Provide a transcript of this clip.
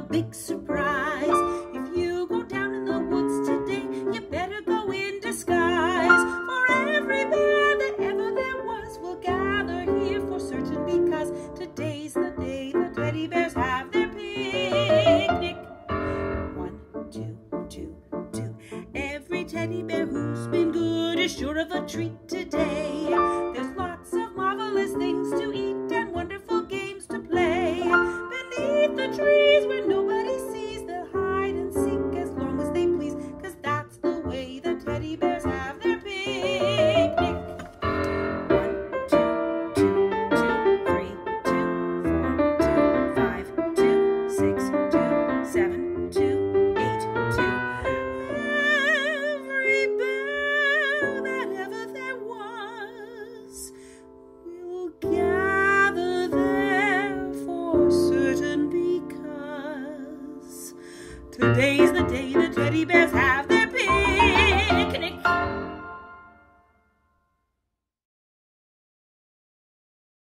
a big surprise. If you go down in the woods today, you better go in disguise. For every bear that ever there was will gather here for certain, because today's the day the teddy bears have their picnic. 1, 2, 2, 2. Every teddy bear who's been good is sure of a treat today. There's lots of marvelous things to eat and wonderful games to play. Beneath the trees where nobody sees, they'll hide and seek as long as they please, 'cause that's the way the teddy bears have their picnic. 1, 2, 2, 2, 3, 2, 4, 2, 5, 2, 6, 2, 7, 2, 8, 2. Every bear that ever there was will gather there for certain, because today's the day the teddy bears have